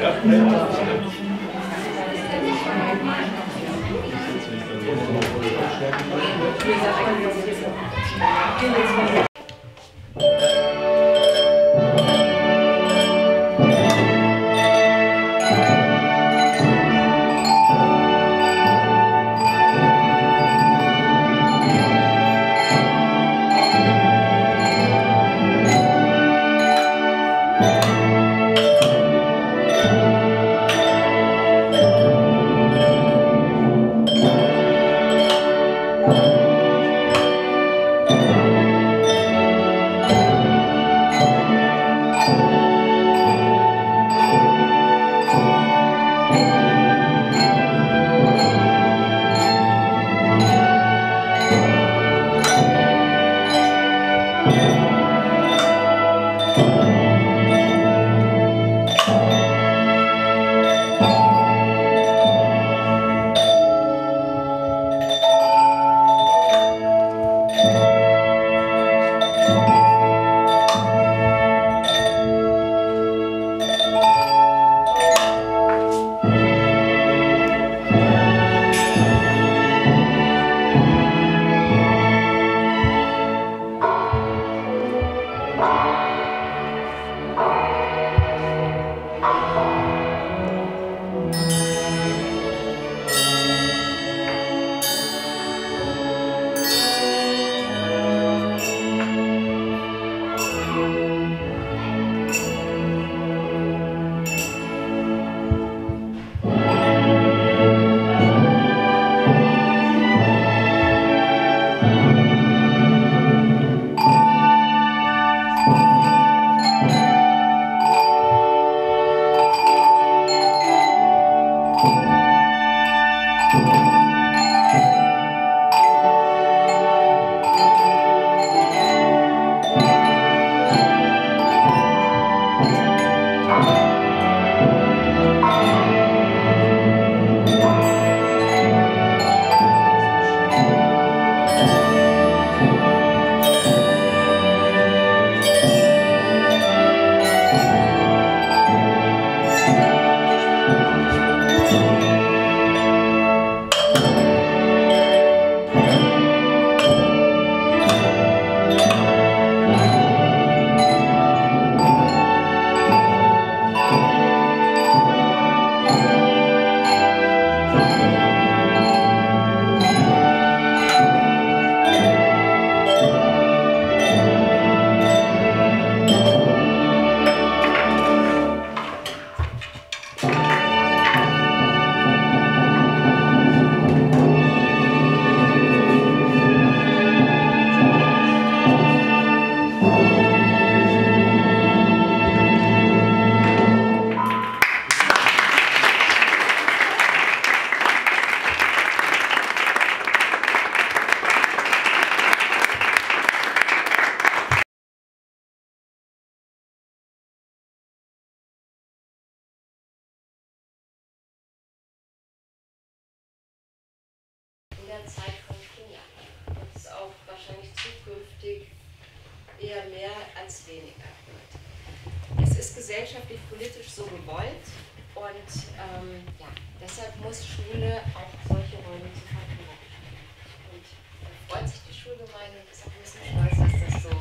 Ja. Zeit von Kindern. Und es auch wahrscheinlich zukünftig eher mehr als weniger wird. Es ist gesellschaftlich politisch so gewollt und ja, deshalb muss Schule auch solche Räume zur Verfügung stellen. Und freut sich die Schulgemeinde und ist auch ein bisschen stolz, dass das so